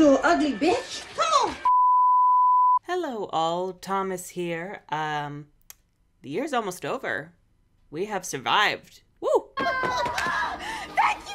little ugly bitch. Come on. Hello all, Thomas here. The year's almost over. We have survived. Woo! Thank you.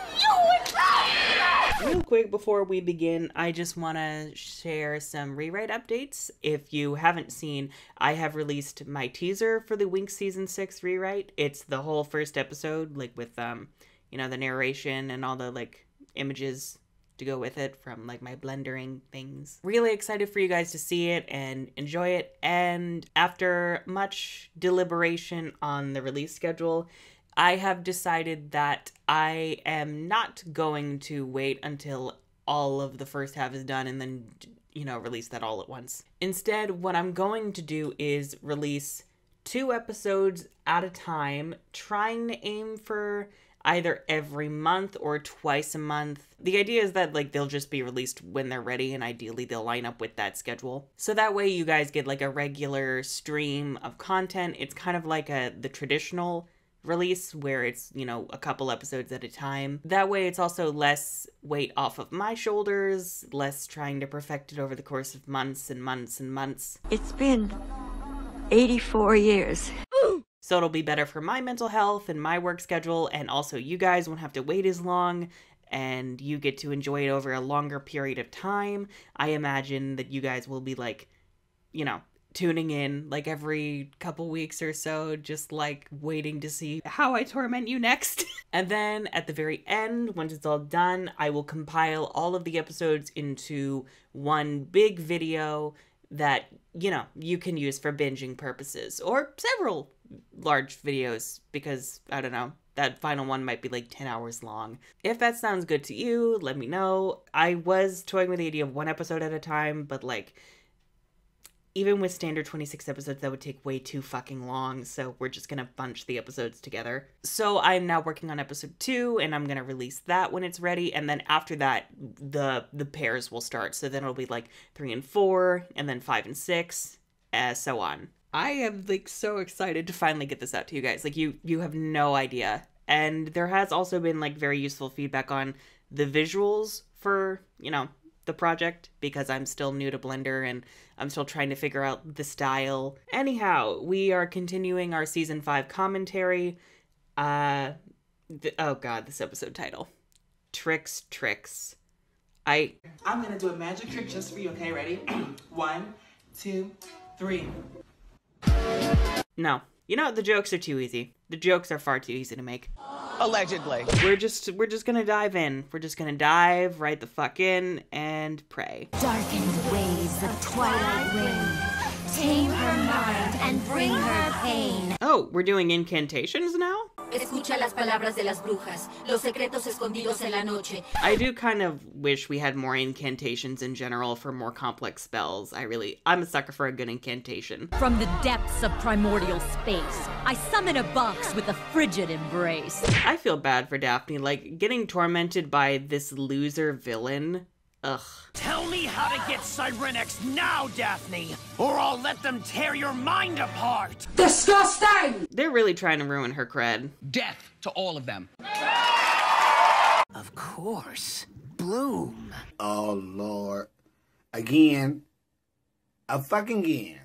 Real quick before we begin, I just want to share some rewrite updates. If you haven't seen, I have released my teaser for the Winx Season 6 rewrite. It's the whole first episode, like with, you know, the narration and all the, like, images to go with it from, like, my blendering things. Really excited for you guys to see it and enjoy it. And after much deliberation on the release schedule, I have decided that I am not going to wait until all of the first half is done and then, you know, release that all at once. Instead, what I'm going to do is release 2 episodes at a time, trying to aim for either every month or twice a month. The idea is that, like, they'll just be released when they're ready, and ideally they'll line up with that schedule. So that way you guys get, like, a regular stream of content. It's kind of like the traditional release where it's, you know, a couple episodes at a time. That way it's also less weight off of my shoulders, less trying to perfect it over the course of months and months and months. It's been 84 years. So it'll be better for my mental health and my work schedule, and also you guys won't have to wait as long, and you get to enjoy it over a longer period of time. I imagine that you guys will be, like, you know, tuning in, like, every couple weeks or so, just, like, waiting to see how I torment you next. And then at the very end, once it's all done, I will compile all of the episodes into one big video that, you know, you can use for binging purposes, or several large videos, because, I don't know, that final one might be like 10 hours long. If that sounds good to you, let me know. I was toying with the idea of 1 episode at a time, but, like, even with standard 26 episodes, that would take way too fucking long, so we're just gonna bunch the episodes together. So I'm now working on episode 2, and I'm gonna release that when it's ready, and then after that, the pairs will start. So then it'll be like 3 and 4, and then 5 and 6, so on. I am, like, so excited to finally get this out to you guys. Like, you have no idea. And there has also been, like, very useful feedback on the visuals for, you know, the project, because I'm still new to Blender and I'm still trying to figure out the style. Anyhow, we are continuing our season 5 commentary. Oh god, this episode title. Tricks. I'm gonna do a magic trick just for you, okay? Ready? 1, 2, 3. No. You know, the jokes are too easy. The jokes are far too easy to make. Allegedly. We're just gonna dive in. We're just gonna dive right the fuck in and pray. Darkened ways of twilight ring. Tame her mind and bring her pain. Oh, we're doing incantations now? Escucha las palabras de las brujas, los secretos escondidos en la noche. I do kind of wish we had more incantations in general for more complex spells. I'm a sucker for a good incantation. From the depths of primordial space, I summon a box with a frigid embrace. I feel bad for Daphne, like, getting tormented by this loser villain. Ugh. Tell me how to get Sirenix now, Daphne, or I'll let them tear your mind apart! Disgusting! They're really trying to ruin her cred. Death to all of them. Of course. Bloom. Oh, Lord. Again. A fucking again.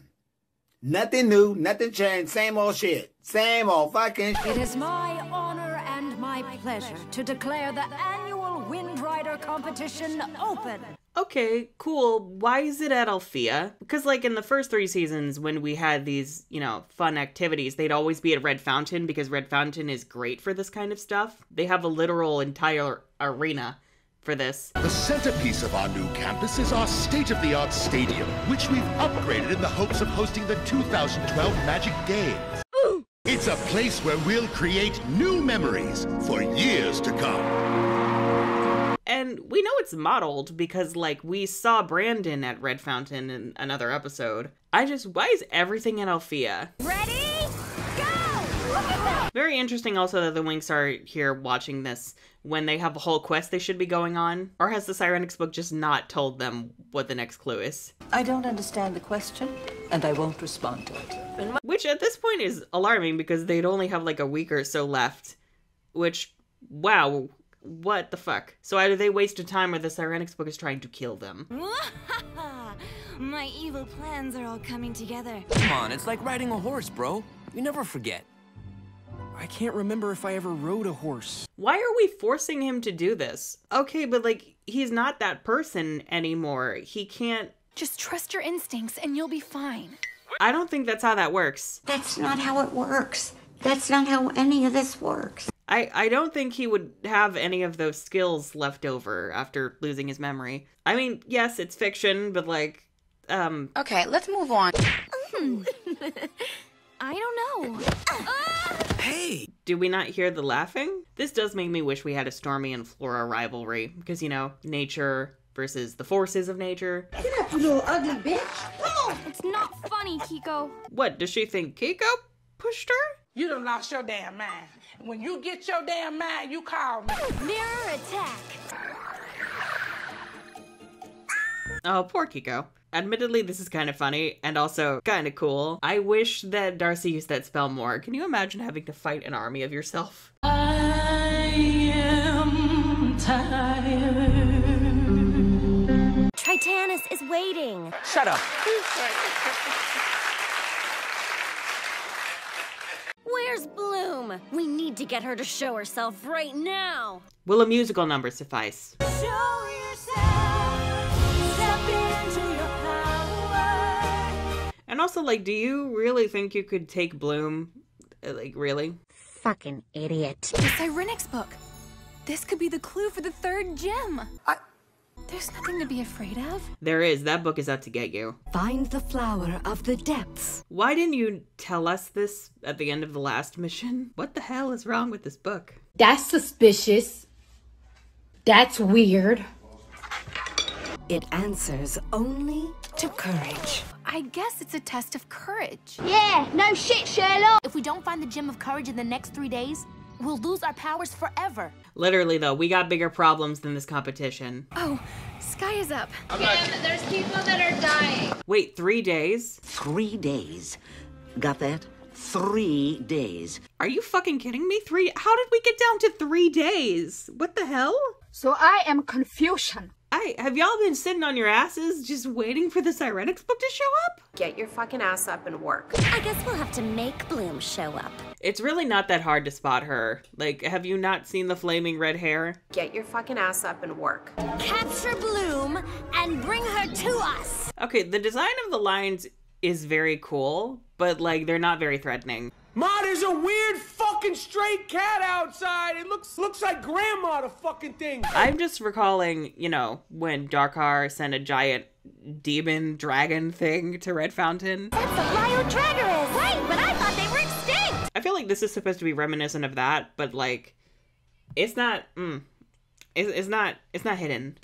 Nothing new, nothing changed, same old shit. Same old fucking shit. It is my honor and my pleasure to declare the annual Wind Rider competition open. Okay, cool. Why is it at Alfea? Because, like, in the first 3 seasons when we had these, you know, fun activities, they'd always be at Red Fountain, because Red Fountain is great for this kind of stuff. They have a literal entire arena for this. The centerpiece of our new campus is our state-of-the-art stadium, which we've upgraded in the hopes of hosting the 2012 Magic Games. Ooh. It's a place where we'll create new memories for years to come. And we know it's modeled because, like, we saw Brandon at Red Fountain in another episode. Why is everything at Alfea? Ready? Go! Very interesting also that the Winx are here watching this when they have a whole quest they should be going on. Or has the Sirenix book just not told them what the next clue is? I don't understand the question, and I won't respond to it. Which at this point is alarming because they'd only have, like, a week or so left. Which, wow. what the fuck? So either they wasted time or the Sirenix book is trying to kill them. My evil plans are all coming together. Come on, it's like riding a horse, bro. You never forget. I can't remember if I ever rode a horse. Why are we forcing him to do this? Okay, but like, he's not that person anymore. He can't... Just trust your instincts and you'll be fine. I don't think that's how that works. That's not how it works. That's not how any of this works. I don't think he would have any of those skills left over after losing his memory. I mean, yes, it's fiction, but like, Okay, let's move on. I don't know. Hey! Did we not hear the laughing? This does make me wish we had a Stormy and Flora rivalry. Because, you know, nature versus the forces of nature. Get up, you little ugly bitch! Come on! It's not funny, Kiko. What, does she think Kiko pushed her? You done lost your damn mind. When you get your damn mind, you call me. Mirror attack. Oh, poor Kiko. Admittedly, this is kind of funny and also kind of cool. I wish that Darcy used that spell more. Can you imagine having to fight an army of yourself? I am tired. Tritannus is waiting. Shut up. Where's Bloom? We need to get her to show herself right now. Will a musical number suffice? Show yourself, step into your power. And also, like, do you really think you could take Bloom? Like, really? Fucking idiot. The Sirenix book. This could be the clue for the third gem. There's nothing to be afraid of. There is. That book is out to get you. Find the flower of the depths. Why didn't you tell us this at the end of the last mission? What the hell is wrong with this book? That's suspicious. That's weird. It answers only to courage. I guess it's a test of courage. Yeah, no shit, Sherlock. If we don't find the gem of courage in the next 3 days, we'll lose our powers forever. Literally, though, we got bigger problems than this competition. Oh, Sky is up. Kim, there's people that are dying. Wait, 3 days? 3 days. Got that? 3 days. Are you fucking kidding me? How did we get down to 3 days? What the hell? So I am confusion. Have y'all been sitting on your asses just waiting for the Sirenix book to show up? Get your fucking ass up and work. I guess we'll have to make Bloom show up. It's really not that hard to spot her. Like, have you not seen the flaming red hair? Get your fucking ass up and work. Capture Bloom and bring her to us. Okay, the design of the lines is very cool, but like, they're not very threatening. Ma, there's a weird fucking stray cat outside. It looks like grandma, the fucking thing. I'm just recalling, you know, when Darkar sent a giant demon dragon thing to Red Fountain. That's what Lyo Dragon is. Wait, but I thought they were extinct. I feel like this is supposed to be reminiscent of that, but like, it's not. It's not hidden.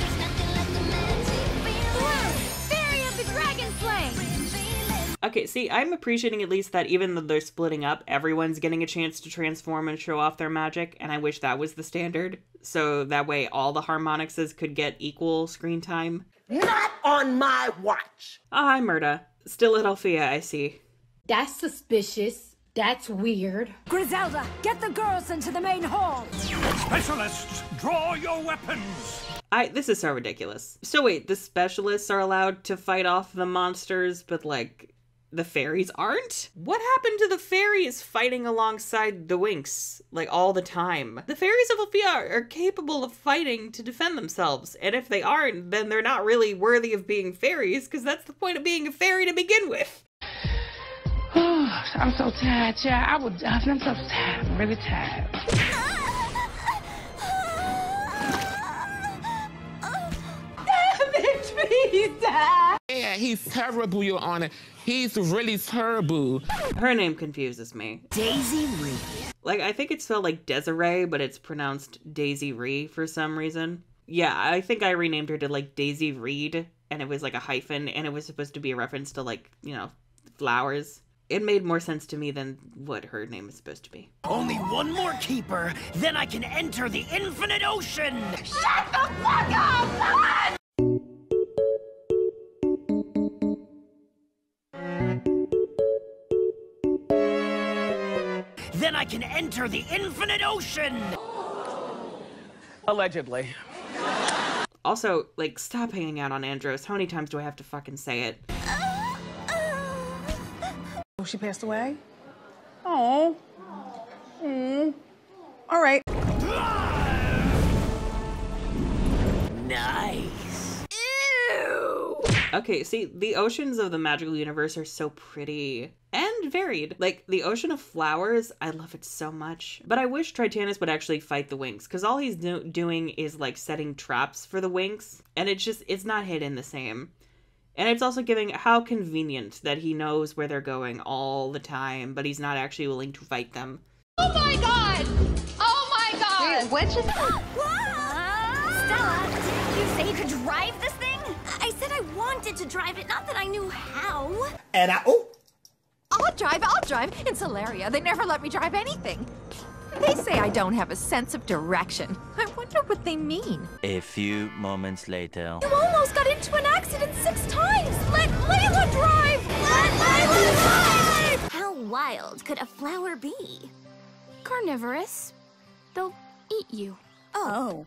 Okay, see, I'm appreciating at least that even though they're splitting up, everyone's getting a chance to transform and show off their magic, and I wish that was the standard. So that way all the Harmonixes could get equal screen time. Not on my watch! Oh, hi, Myrda. Still at Alfea, I see. That's suspicious. That's weird. Griselda, get the girls into the main hall! Specialists, draw your weapons! This is so ridiculous. So wait, the specialists are allowed to fight off the monsters, but like... the fairies aren't? What happened to the fairies fighting alongside the Winx, like, all the time? The fairies of Alfea are capable of fighting to defend themselves, and if they aren't, then they're not really worthy of being fairies, because that's the point of being a fairy to begin with. I'm so tired, yeah. I would die. I'm so tired. I'm really tired. Yeah, he's terrible, Your Honor. He's really terrible. Her name confuses me. Daisy Reed. Like, I think it's spelled like Desiree, but it's pronounced Daisy Reed for some reason. Yeah, I think I renamed her to like Daisy Reed, and it was like a hyphen, and it was supposed to be a reference to like, you know, flowers. It made more sense to me than what her name is supposed to be. Only one more keeper, then I can enter the infinite ocean. Shut the fuck up! Then I can enter the infinite ocean! Allegedly. Also, like, stop hanging out on Andros. How many times do I have to fucking say it? Oh, she passed away? Oh. Mm. All right. Nice. Ew. Okay, see, the oceans of the magical universe are so pretty and varied. Like, the ocean of flowers, I love it so much. But I wish Tritannus would actually fight the Winx, because all he's doing is, like, setting traps for the Winx, and it's just, it's not hidden the same. And it's also giving how convenient that he knows where they're going all the time, but he's not actually willing to fight them. Oh my god! Oh my god! Wait, what just— Stella, didn't you say you could drive this thing? I said I wanted to drive it, not that I knew how. And I'll drive. In Solaria, they never let me drive anything. They say I don't have a sense of direction. I wonder what they mean. A few moments later. You almost got into an accident 6 times! Let Layla drive! Let Layla drive! How wild could a flower be? Carnivorous. They'll eat you. Oh.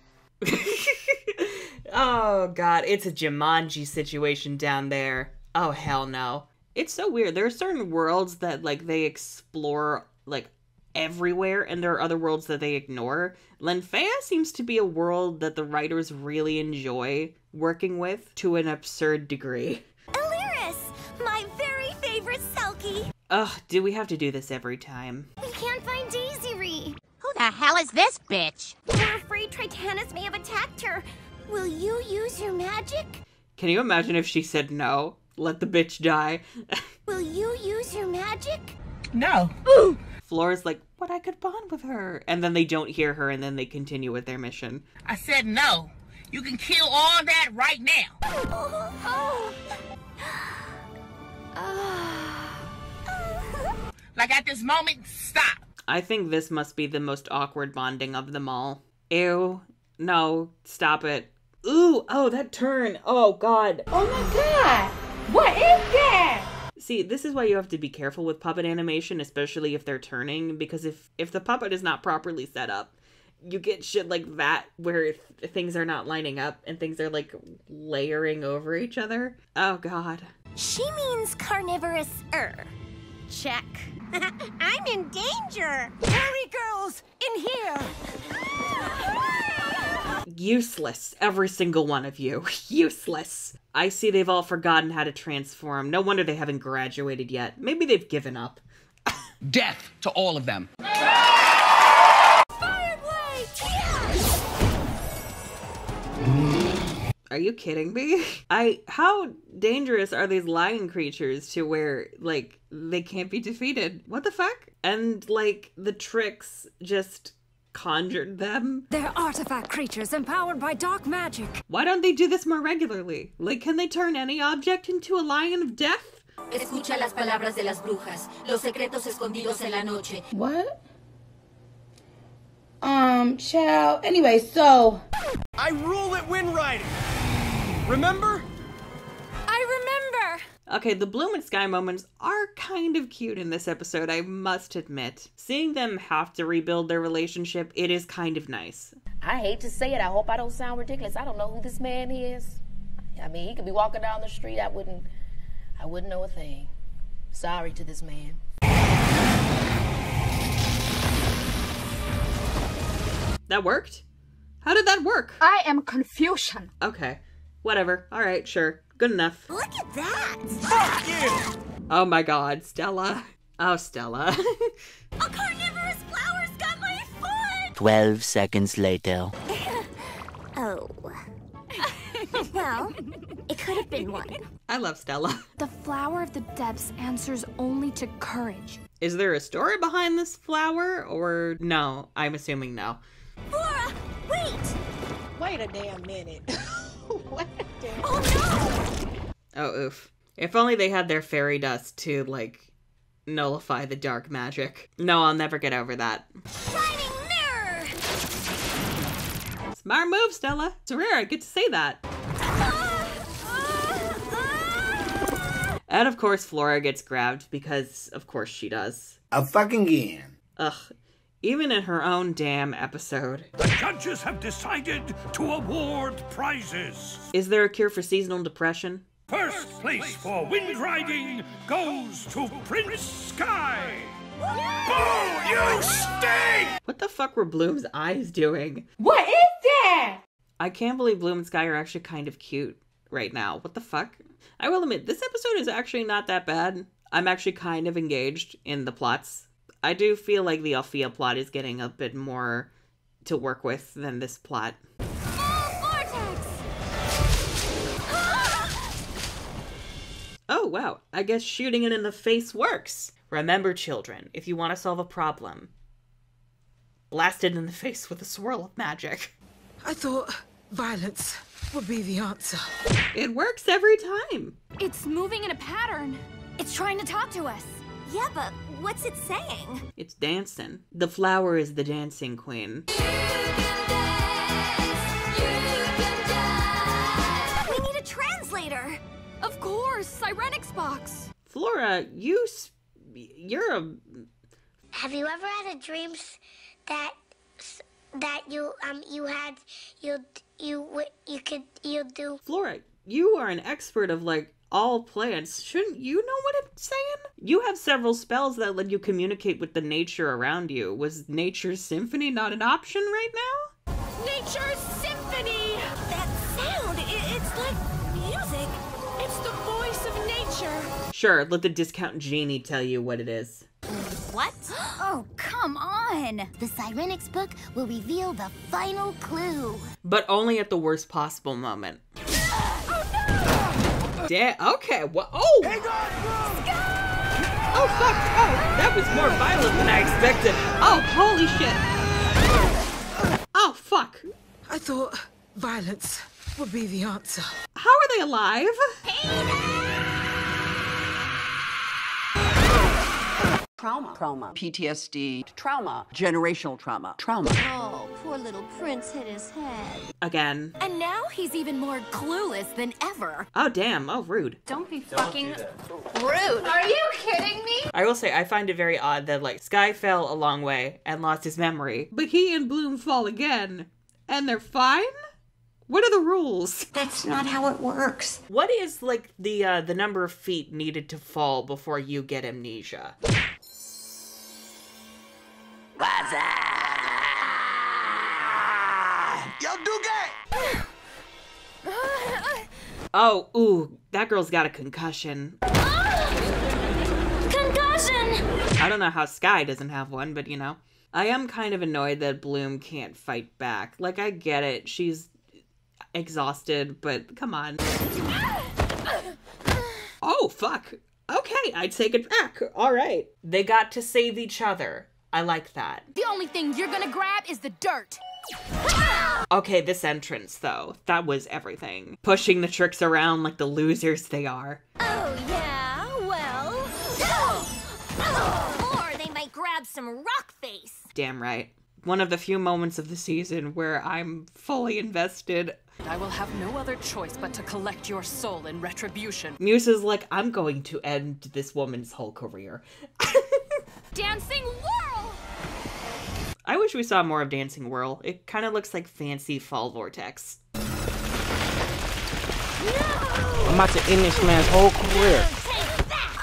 Oh, God. It's a Jumanji situation down there. Oh, hell no. It's so weird. There are certain worlds that, like, they explore, like, everywhere, and there are other worlds that they ignore. Linfea seems to be a world that the writers really enjoy working with to an absurd degree. Eliris, my very favorite Selkie. Ugh, do we have to do this every time? We can't find Daisy Reed. Who the hell is this bitch? We're afraid Tritannus may have attacked her. Will you use your magic? Can you imagine if she said no? Let the bitch die. Will you use your magic? No. Ooh. Flora's like, but I could bond with her. And then they don't hear her, and then they continue with their mission. I said no. You can kill all that right now. Like, at this moment, stop. I think this must be the most awkward bonding of them all. Ew. No. Stop it. Ooh. Oh, that turn. Oh, God. Oh, my God. What is that? See, this is why you have to be careful with puppet animation, especially if they're turning, because if the puppet is not properly set up, you get shit like that where things are not lining up and things are, like, layering over each other. Oh, God. She means carnivorous-er. Check. I'm in danger! Hurry, girls! In here! Useless. Every single one of you. Useless. I see they've all forgotten how to transform. No wonder they haven't graduated yet. Maybe they've given up. Death to all of them. Are you kidding me? How dangerous are these lion creatures to where, like, they can't be defeated? What the fuck? And, like, the tricks just conjured them. They're artifact creatures empowered by dark magic. Why don't they do this more regularly? Like, can they turn any object into a lion of death? Escucha las palabras de las brujas, los secretos escondidos en la noche. What? Child. Anyway, so I rule at wind riding. Remember? I remember. Okay, the Bloom and Sky moments are kind of cute in this episode, I must admit. Seeing them have to rebuild their relationship, it is kind of nice. I hate to say it, I hope I don't sound ridiculous. I don't know who this man is. I mean, he could be walking down the street, I wouldn't know a thing. Sorry to this man. That worked? How did that work? I am confusion. Okay, whatever. All right, sure. Good enough. Look at that! Fuck you! Oh my god, Stella. Oh, Stella. A carnivorous flower's got my foot! 12 seconds later. Oh. Well, it could have been one. I love Stella. The flower of the depths answers only to courage. Is there a story behind this flower, or no? I'm assuming no. Flora, wait! Wait a damn minute. What? Oh no! Oh, oof. If only they had their fairy dust to, like, nullify the dark magic. No, I'll never get over that. Shining mirror! Smart move, Stella. It's rare I get to say that. And of course, Flora gets grabbed because, of course, she does. A fucking game. Ugh. even in her own damn episode. The judges have decided to award prizes. Is there a cure for seasonal depression? First place for wind riding goes to Prince Sky. Boo, you stink! What the fuck were Bloom's eyes doing? What is that? I can't believe Bloom and Sky are actually kind of cute right now. What the fuck? I will admit, this episode is actually not that bad. I'm actually kind of engaged in the plots. I do feel like the Alfea plot is getting a bit more to work with than this plot. Oh, wow. I guess shooting it in the face works. Remember, children, if you want to solve a problem, blast it in the face with a swirl of magic. I thought violence would be the answer. It works every time. It's moving in a pattern. It's trying to talk to us. Yeah, but what's it saying? It's dancing. The flower is the dancing queen. You can dance. You can dance. We need a translator. Of course, Sirenix box. Flora, you're a... Have you ever had a dream that you do? Flora, you are an expert of like all plants. Shouldn't you know what it's saying? You have several spells that let you communicate with the nature around you. Was nature's symphony not an option right now? Nature's symphony. That sound, it's like music. It's the voice of nature. Sure, let the discount genie tell you what it is. What? Oh, come on! The Sirenix book will reveal the final clue. But only at the worst possible moment. Oh no! Okay, well, oh! Hang on, Bloom! Sky! Oh fuck, oh, that was more violent than I expected. Oh, holy shit. Oh fuck. I thought violence would be the answer. How are they alive? Peter! Trauma. PTSD. Trauma. Generational trauma. Oh, poor little prince hit his head. Again. And now he's even more clueless than ever. Oh, damn. Oh, rude. Don't be fucking rude. Are you kidding me? I will say, I find it very odd that, like, Sky fell a long way and lost his memory. But he and Bloom fall again. And they're fine? What are the rules? That's not how it works. What is like the number of feet needed to fall before you get amnesia? What's that? Yo, Duke! Oh, ooh, that girl's got a concussion. Concussion! I don't know how Sky doesn't have one, but you know. I am kind of annoyed that Bloom can't fight back. Like, I get it. She's exhausted, but come on. Oh, fuck. Okay, I take it back. All right. They got to save each other. I like that. The only thing you're gonna grab is the dirt. Okay, this entrance, though. That was everything. Pushing the tricks around like the losers they are. Oh, yeah, well. Or they might grab some rock face. Damn right. One of the few moments of the season where I'm fully invested. I will have no other choice but to collect your soul in retribution. Musa's like, I'm going to end this woman's whole career. Dancing Whirl! I wish we saw more of Dancing Whirl. It kind of looks like fancy Fall Vortex. No! I'm about to end this man's whole career. Take that.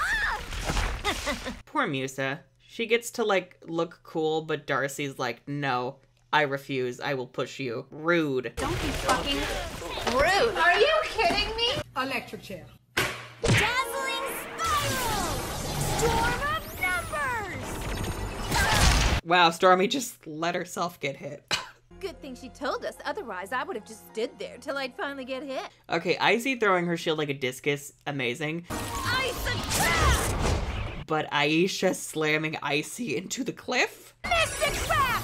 Poor Musa. She gets to, like, look cool, but Darcy's like, no, I refuse. I will push you. Rude. Don't be fucking rude. Are you kidding me? Electric chair. Dazzling spiral. Storm of numbers. Wow, Stormy just let herself get hit. Good thing she told us. Otherwise, I would have just stood there till I'd finally get hit. Okay, Icy throwing her shield like a discus. Amazing. Ice attack! But Aisha slamming Icy into the cliff? Mystic trap!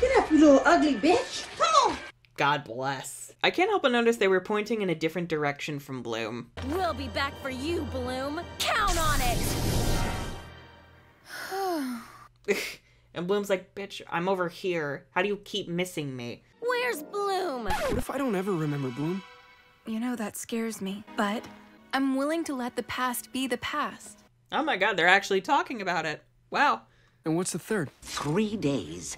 Get up, you little ugly bitch! Come on! God bless. I can't help but notice they were pointing in a different direction from Bloom. We'll be back for you, Bloom. Count on it! And Bloom's like, bitch, I'm over here. How do you keep missing me? Where's Bloom? What if I don't ever remember Bloom? You know, that scares me, but... I'm willing to let the past be the past. Oh my God, they're actually talking about it. Wow. And what's the third? 3 days.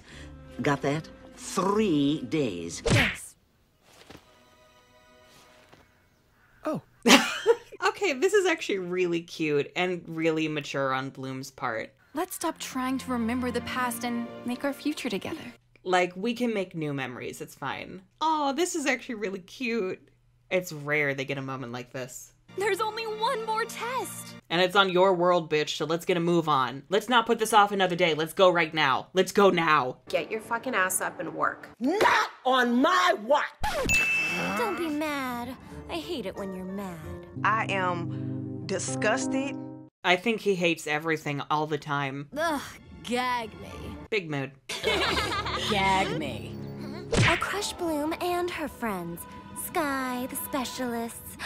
Got that? 3 days. Yes. Oh. Okay, this is actually really cute and really mature on Bloom's part. Let's stop trying to remember the past and make our future together. Like, we can make new memories. It's fine. Oh, this is actually really cute. It's rare they get a moment like this. There's only one more test. And it's on your world, bitch, so let's get a move on. Let's not put this off another day. Let's go right now. Let's go now. Get your fucking ass up and work. Not on my watch! Don't be mad. I hate it when you're mad. I am disgusted. I think he hates everything all the time. Ugh, gag me. Big mood. Gag me. I crush Bloom and her friends. Sky, the specialists.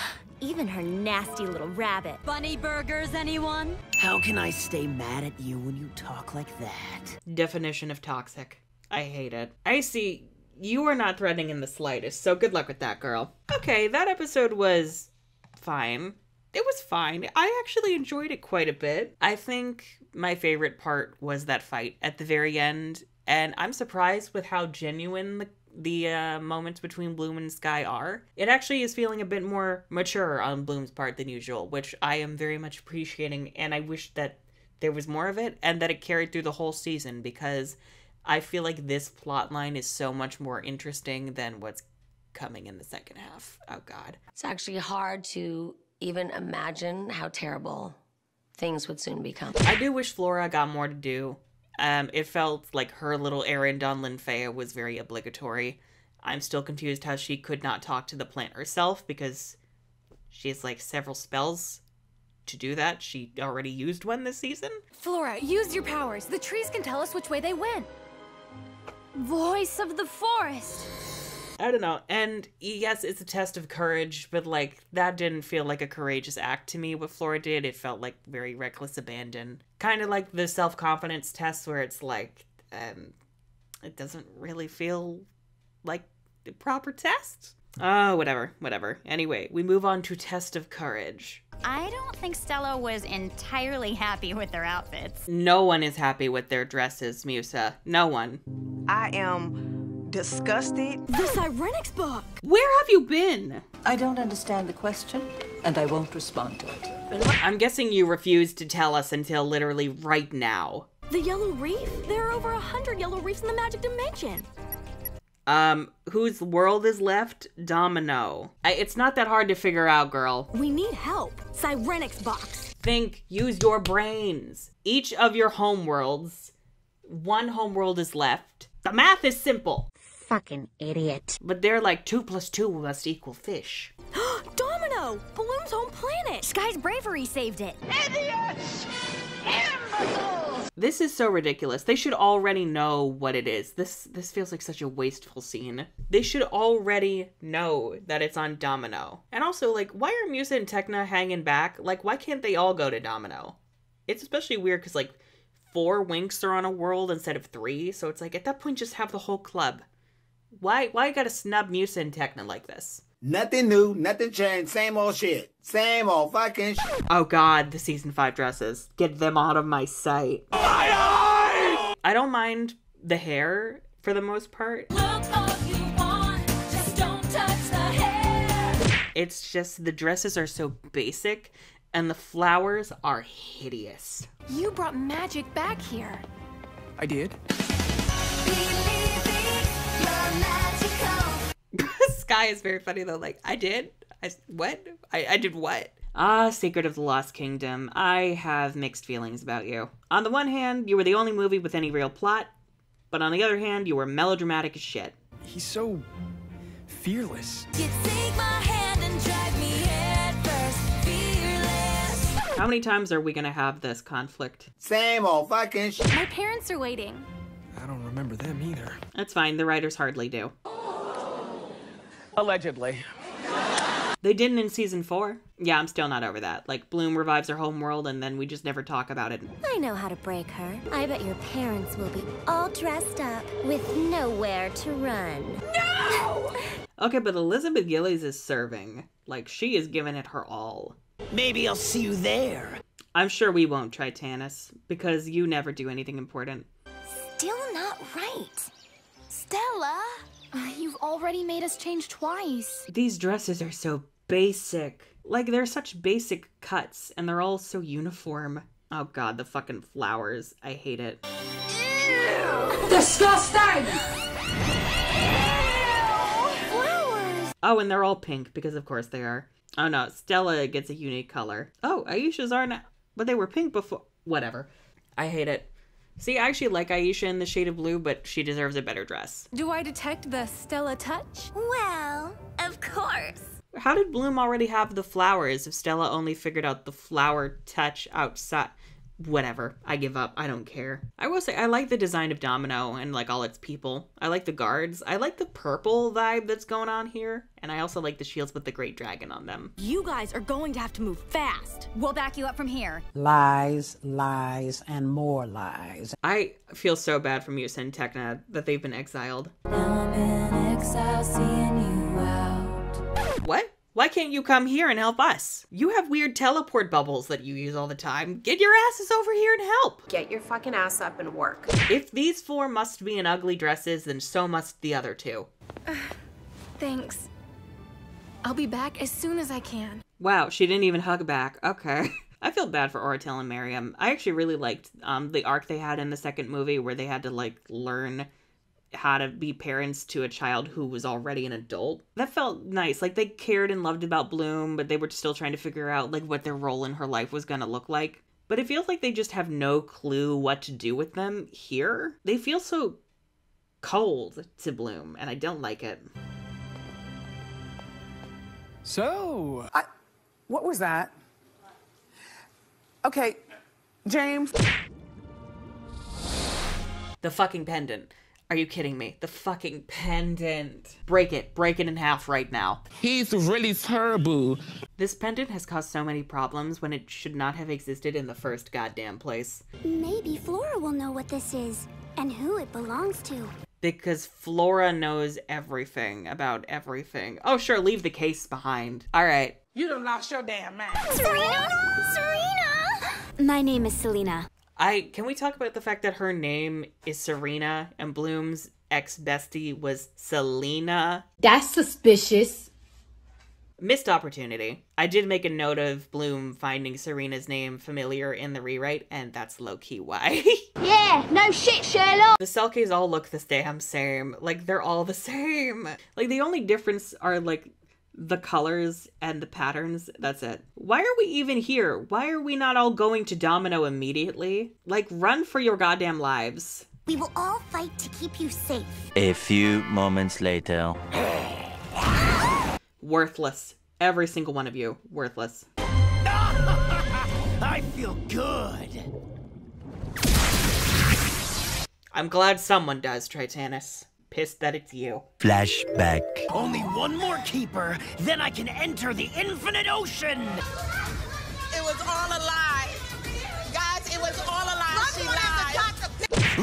Even her nasty little rabbit. Bunny burgers, anyone? How can I stay mad at you when you talk like that? Definition of toxic. I hate it. Icy, you are not threatening in the slightest, so good luck with that, girl. Okay, that episode was fine. It was fine. I actually enjoyed it quite a bit. I think my favorite part was that fight at the very end, and I'm surprised with how genuine the moments between Bloom and Sky are. It actually is feeling a bit more mature on Bloom's part than usual, which I am very much appreciating, and I wish that there was more of it and that it carried through the whole season, because I feel like this plot line is so much more interesting than what's coming in the second half. Oh God. It's actually hard to even imagine how terrible things would soon become. I do wish Flora got more to do. It felt like her little errand on Linfea was very obligatory. I'm still confused how she could not talk to the plant herself, because she has like several spells to do that. She already used one this season. Flora, use your powers. The trees can tell us which way they went. Voice of the forest. I don't know. And yes, it's a test of courage, but like that didn't feel like a courageous act to me, what Flora did. It felt like very reckless abandon. Kind of like the self-confidence test where it's like, it doesn't really feel like the proper test. Oh, whatever. Anyway, we move on to test of courage. I don't think Stella was entirely happy with their outfits. No one is happy with their dresses, Musa. No one. I am disgusted. The Sirenix book! Where have you been? I don't understand the question, and I won't respond to it. I'm guessing you refused to tell us until literally right now. The Yellow Reef? There are over 100 Yellow Reefs in the Magic Dimension. Whose world is left? Domino. It's not that hard to figure out, girl. We need help. Sirenix box. Think. Use your brains. Each of your homeworlds. One homeworld is left. The math is simple. Fucking idiot. But they're like 2 plus 2 must equal fish. Domino! Bloom's home planet! Sky's bravery saved it. Idiots! Imbeciles! This is so ridiculous. They should already know what it is. This feels like such a wasteful scene. They should already know that it's on Domino. And also, like, why are Musa and Tecna hanging back? Like, why can't they all go to Domino? It's especially weird because, like, 4 Winx are on a world instead of 3, so it's like, at that point, just have the whole club. Why you gotta snub Musa and Tecna like this? Nothing new, nothing changed, same old shit. Same old fucking shit. Oh God, the season 5 dresses. Get them out of my sight. My eyes! I don't mind the hair, for the most part. Look all you want, just don't touch the hair. It's just, the dresses are so basic, and the flowers are hideous. You brought magic back here. I did. Sky is very funny though, like, I did? I did what? Ah, Secret of the Lost Kingdom. I have mixed feelings about you. On the one hand, you were the only movie with any real plot, but on the other hand, you were melodramatic as shit. He's so fearless. You take my hand and drag me head first. How many times are we gonna have this conflict? Same old fucking shit. My parents are waiting. I don't remember them either. That's fine, the writers hardly do. Allegedly. They didn't in season 4. Yeah, I'm still not over that. Like, Bloom revives her homeworld and then we just never talk about it. I know how to break her. I bet your parents will be all dressed up with nowhere to run. No! Okay, but Elizabeth Gillies is serving. Like, she is giving it her all. Maybe I'll see you there. I'm sure we won't, Tritannus, because you never do anything important. Still not right. Stella, you've already made us change twice. These dresses are so basic. Like, they're such basic cuts, and they're all so uniform. Oh god, the fucking flowers. I hate it. Ew! Disgusting! Ew! Flowers! Oh, and they're all pink, because of course they are. Oh no, Stella gets a unique color. Oh, Aisha's are now, but they were pink before. Whatever. I hate it. See, I actually like Aisha in the shade of blue, but she deserves a better dress. Do I detect the Stella touch? Well, of course. How did Bloom already have the flowers if Stella only figured out the flower touch outside? Whatever. I give up. I don't care. I will say I like the design of Domino and like all its people. I like the guards. I like the purple vibe that's going on here. And I also like the shields with the great dragon on them. You guys are going to have to move fast. We'll back you up from here. Lies, lies, and more lies. I feel so bad for Musa and Tecna that they've been exiled. Now I'm in exile seeing you out. What? Why can't you come here and help us? You have weird teleport bubbles that you use all the time. Get your asses over here and help. Get your fucking ass up and work. If these four must be in ugly dresses, then so must the other two. Thanks. I'll be back as soon as I can. Wow, she didn't even hug back. Okay. I feel bad for Oritel and Miriam. I actually really liked the arc they had in the second movie where they had to like learn how to be parents to a child who was already an adult. That felt nice. Like they cared and loved about Bloom, but they were still trying to figure out like what their role in her life was gonna look like. But it feels like they just have no clue what to do with them here. They feel so cold to Bloom and I don't like it. So, what was that? Okay, James. The fucking pendant. Are you kidding me? The fucking pendant. Break it in half right now. He's really terrible. This pendant has caused so many problems when it should not have existed in the first goddamn place. Maybe Flora will know what this is and who it belongs to. Because Flora knows everything about everything. Oh sure, leave the case behind. All right. You done lost your damn mind. Serena? Serena? My name is Selena. Can we talk about the fact that her name is Serena and Bloom's ex-bestie was Selena? That's suspicious. Missed opportunity. I did make a note of Bloom finding Serena's name familiar in the rewrite, and that's low-key why. Yeah, no shit, Sherlock! The Selkies all look the damn same. Like, they're all the same. Like, the only difference are, like, the colors and the patterns, that's it. Why are we even here? Why are we not all going to Domino immediately? Like, run for your goddamn lives. We will all fight to keep you safe. A few moments later. Worthless. Every single one of you. Worthless. I feel good. I'm glad someone does, Tritannus. Pissed that it's you. Flashback. Only one more keeper, then I can enter the infinite ocean. It was all a lie. Guys, it was all a lie. She lied.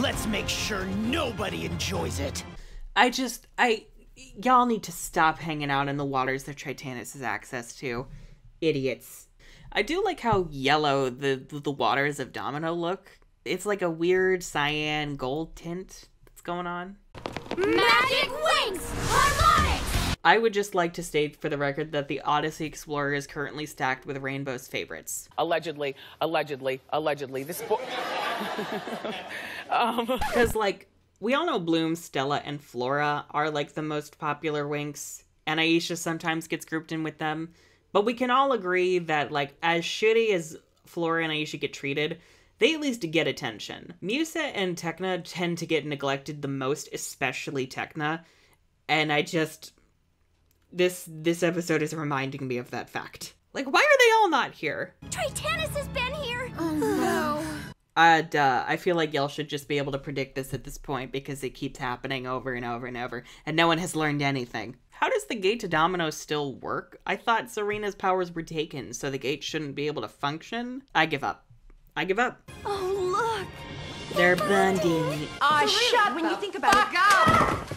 Let's make sure nobody enjoys it. Y'all need to stop hanging out in the waters that Tritannus has access to. Idiots. I do like how yellow the waters of Domino look. It's like a weird cyan gold tint that's going on. Magic Winx! Harmonics! I would just like to state for the record that the Odyssey Explorer is currently stacked with Rainbow's favorites. Allegedly, allegedly, allegedly. This book. Because, like, we all know Bloom, Stella, and Flora are, like, the most popular Winx, and Aisha sometimes gets grouped in with them. But we can all agree that, like, as shitty as Flora and Aisha get treated, they at least get attention. Musa and Tecna tend to get neglected the most, especially Tecna. And I just, this episode is reminding me of that fact. Like, why are they all not here? Tritannus has been here. Oh no. Duh, I feel like y'all should just be able to predict this at this point because it keeps happening over and over and over and no one has learned anything. How does the gate to Domino still work? I thought Serena's powers were taken, so the gate shouldn't be able to function. I give up. I give up. Oh, look. They're blending. Oh, shut when you think about it. Fuck up.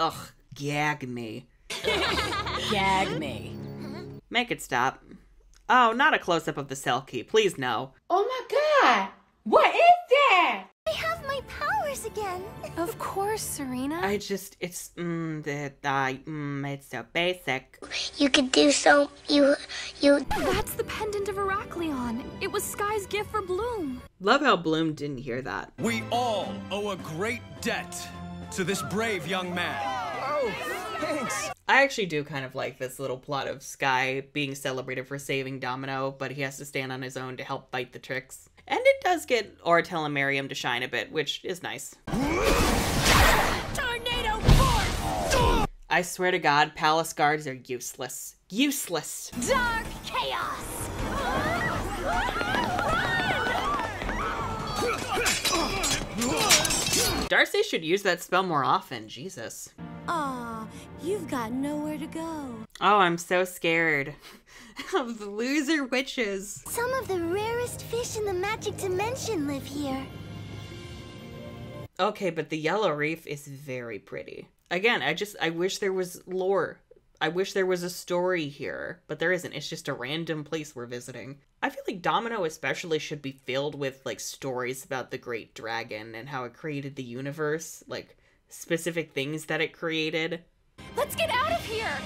Ugh, gag me. Gag me. Make it stop. Oh, not a close-up of the Selkie. Please, no. Oh my god! What is that? I have my powers again. Of course, Serena. I just, it's, it's so basic. You could do so, you. That's the pendant of Heraklion. It was Sky's gift for Bloom. Love how Bloom didn't hear that. We all owe a great debt to this brave young man. Oh! Thanks. I actually do kind of like this little plot of Sky being celebrated for saving Domino, but he has to stand on his own to help fight the tricks. And it does get Oritel and Miriam to shine a bit, which is nice. Tornado force! I swear to God, palace guards are useless. Useless. Dark chaos. Darcy should use that spell more often, Jesus. Aw, you've got nowhere to go. Oh, I'm so scared of the loser witches. Some of the rarest fish in the magic dimension live here. Okay, but the Yellow Reef is very pretty. Again, I wish there was lore. I wish there was a story here, but there isn't. It's just a random place we're visiting. I feel like Domino especially should be filled with, like, stories about the Great Dragon and how it created the universe. Like, specific things that it created. Let's get out of here!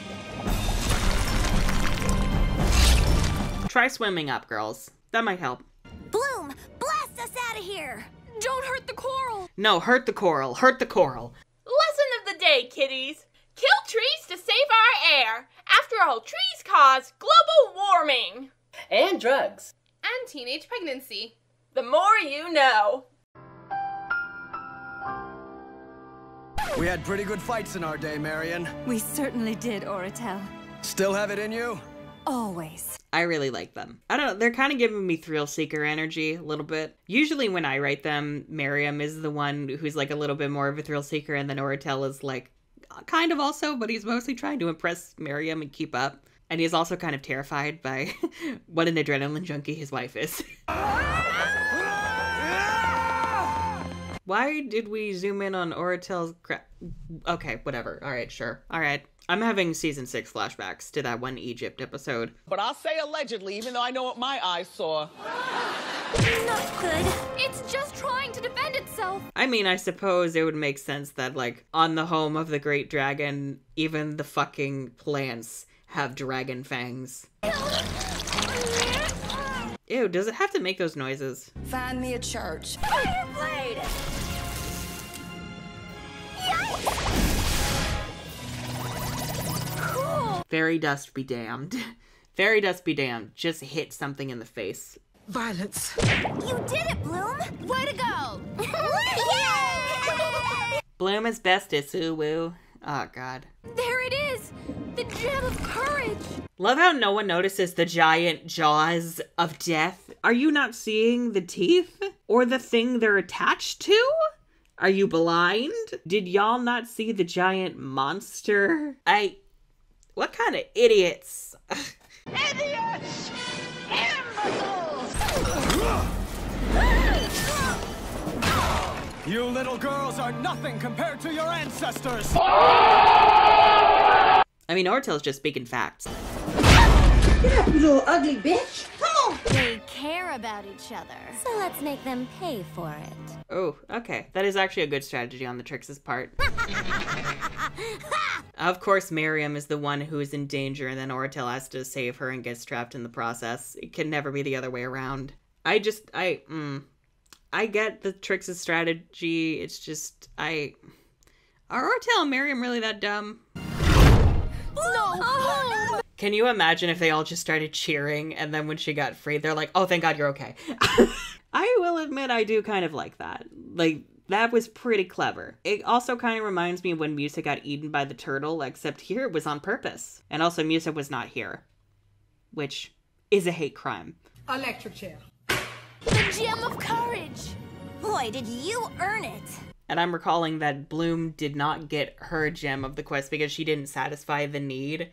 Try swimming up, girls. That might help. Bloom, blast us out of here! Don't hurt the coral! No, hurt the coral, hurt the coral. Lesson of the day, kiddies. Kill trees to save our air. After all, trees cause global warming. And drugs. And teenage pregnancy. The more you know. We had pretty good fights in our day, Marion. We certainly did, Oritel. Still have it in you? Always. I really like them. I don't know, they're kind of giving me Thrill Seeker energy a little bit. Usually when I write them, Miriam is the one who's like a little bit more of a Thrill Seeker, and then Oritel is like kind of also, but he's mostly trying to impress Miriam and keep up. And he's also kind of terrified by what an adrenaline junkie his wife is. Why did we zoom in on Oritel's crap? Okay, whatever. All right, sure. All right. I'm having season 6 flashbacks to that one Egypt episode. But I'll say allegedly, even though I know what my eyes saw. Not good. It's just trying to defend itself. I mean, I suppose it would make sense that, like, on the home of the Great Dragon, even the fucking plants have dragon fangs. Ew, does it have to make those noises? Find me a church. Fireblade! Yikes! Cool! Fairy dust be damned. Fairy dust be damned. Just hit something in the face. Violence. You did it, Bloom! Way to go! Yay! Bloom is bestest, woo-woo. Oh, God. There it is! The gem of courage! Love how no one notices the giant jaws of death. Are you not seeing the teeth? Or the thing they're attached to? Are you blind? Did y'all not see the giant monster? What kind of idiots? Idiots! Imbeciles! You little girls are nothing compared to your ancestors! I mean, Ortel's just speaking facts. Get up, you little ugly bitch! Come on! They care about each other, so let's make them pay for it. Oh, okay. That is actually a good strategy on the Trix's part. Of course, Miriam is the one who is in danger, and then Oritel has to save her and gets trapped in the process. It can never be the other way around. I get the Trix's strategy. It's just, Are Oritel and Miriam really that dumb? No. Can you imagine if they all just started cheering, and then when she got free, they're like, oh, thank God you're okay. I will admit I do kind of like that. Like, that was pretty clever. It also kind of reminds me of when Musa got eaten by the turtle, except here it was on purpose. And also Musa was not here, which is a hate crime. Electric chair. The gem of courage. Boy, did you earn it. And I'm recalling that Bloom did not get her gem of the quest because she didn't satisfy the need.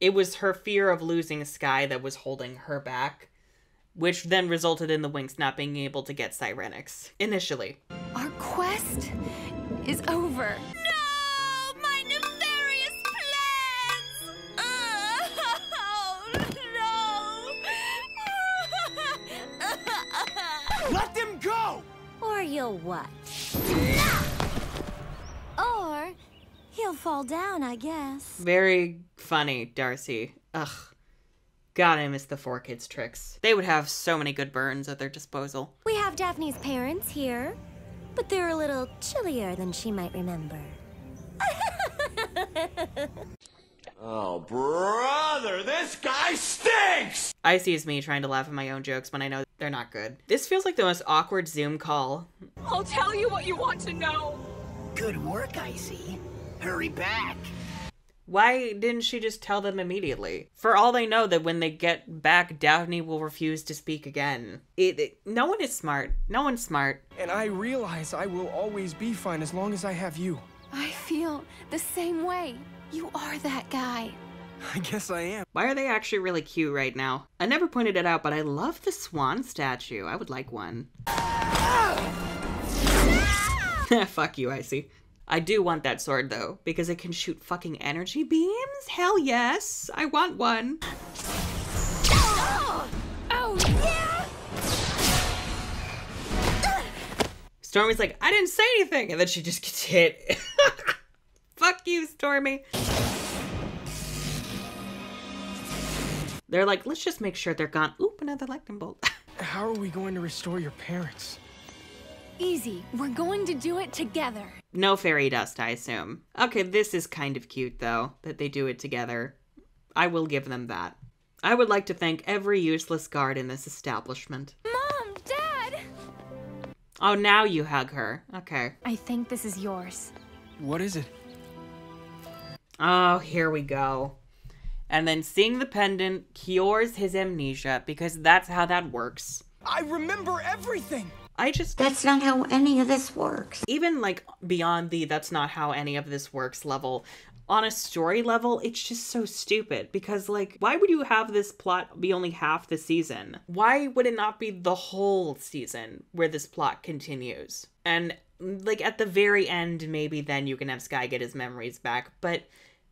It was her fear of losing Sky that was holding her back, which then resulted in the Winx not being able to get Sirenix, initially. Our quest is over. No! My nefarious plans! Oh, no! what. Or he'll fall down, I guess. Very funny, Darcy. Ugh. God, I miss the four kids' tricks. They would have so many good burns at their disposal. We have Daphne's parents here, but they're a little chillier than she might remember. Oh, brother, this guy stinks! Icy is me trying to laugh at my own jokes when I know they're not good. This feels like the most awkward Zoom call. I'll tell you what you want to know. Good work, Icy. Hurry back. Why didn't she just tell them immediately? For all they know that when they get back, Daphne will refuse to speak again. No one is smart. No one's smart. And I realize I will always be fine as long as I have you. I feel the same way. You are that guy. I guess I am. Why are they actually really cute right now? I never pointed it out, but I love the swan statue. I would like one. Fuck you, Icy. I do want that sword, though, because it can shoot fucking energy beams? Hell yes! I want one! Oh, yeah! Stormy's like, I didn't say anything! And then she just gets hit. Fuck you, Stormy! They're like, let's just make sure they're gone. Oop, another lightning bolt. How are we going to restore your parents? Easy. We're going to do it together. No fairy dust, I assume. Okay, this is kind of cute, though, that they do it together. I will give them that. I would like to thank every useless guard in this establishment. Mom! Dad! Oh, now you hug her. Okay. I think this is yours. What is it? Oh, here we go. And then seeing the pendant cures his amnesia, because that's how that works. I remember everything! That's not how any of this works. Even like beyond the that's not how any of this works level, on a story level, it's just so stupid because like, why would you have this plot be only half the season? Why would it not be the whole season where this plot continues? And like at the very end, maybe then you can have Sky get his memories back, but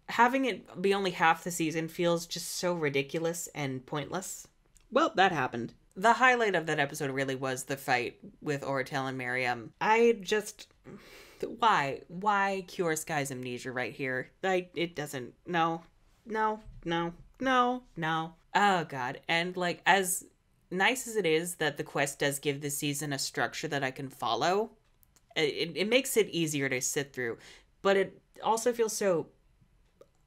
having it be only half the season feels just so ridiculous and pointless. Well, that happened. The highlight of that episode really was the fight with Oritel and Miriam. I just... Why cure Sky's amnesia right here? It doesn't... No. Oh, God. And, like, as nice as it is that the quest does give this season a structure that I can follow, it makes it easier to sit through. But it also feels so...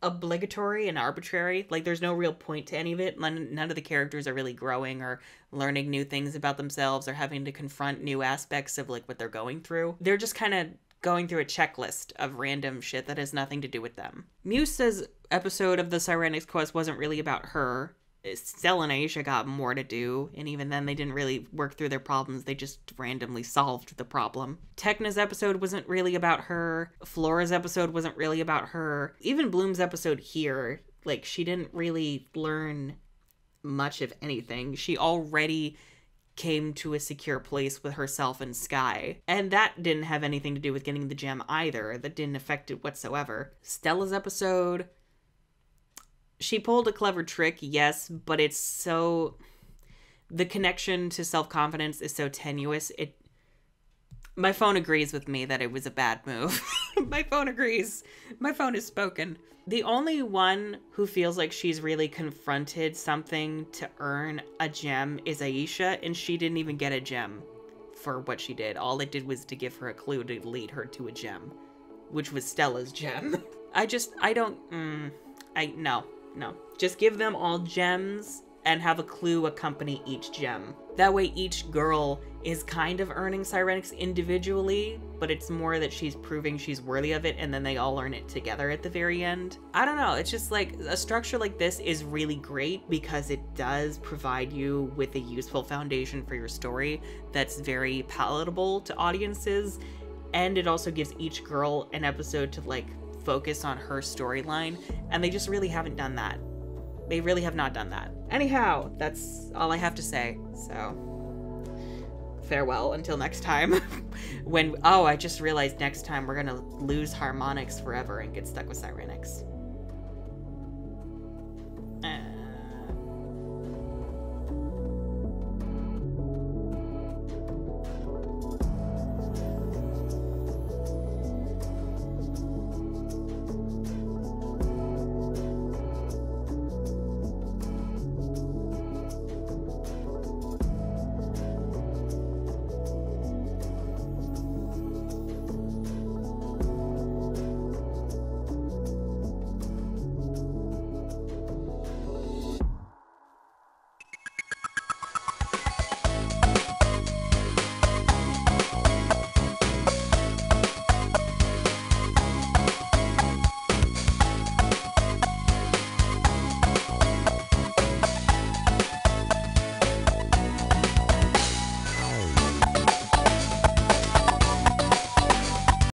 obligatory and arbitrary. Like there's no real point to any of it. None of the characters are really growing or learning new things about themselves or having to confront new aspects of like what they're going through. They're just kind of going through a checklist of random shit that has nothing to do with them. Musa's episode of the Sirenix quest wasn't really about her. Stella and Aisha got more to do, and even then they didn't really work through their problems. They just randomly solved the problem. Tecna's episode wasn't really about her. Flora's episode wasn't really about her. Even Bloom's episode here, like, she didn't really learn much of anything. She already came to a secure place with herself and Sky. And that didn't have anything to do with getting the gem either. That didn't affect it whatsoever. Stella's episode... She pulled a clever trick, yes, but it's so... The connection to self-confidence is so tenuous. My phone agrees with me that it was a bad move. My phone agrees. My phone has spoken. The only one who feels like she's really confronted something to earn a gem is Aisha, and she didn't even get a gem for what she did. All it did was to give her a clue to lead her to a gem, which was Stella's gem. No, just give them all gems and have a clue accompany each gem. That way each girl is kind of earning Sirenix individually, but it's more that she's proving she's worthy of it and then they all earn it together at the very end. I don't know, it's just like a structure like this is really great because it does provide you with a useful foundation for your story that's very palatable to audiences, and it also gives each girl an episode to like focus on her storyline, and they just really haven't done that. They really have not done that. Anyhow, that's all I have to say, so farewell until next time. I just realized next time we're gonna lose harmonics forever and get stuck with Sirenix.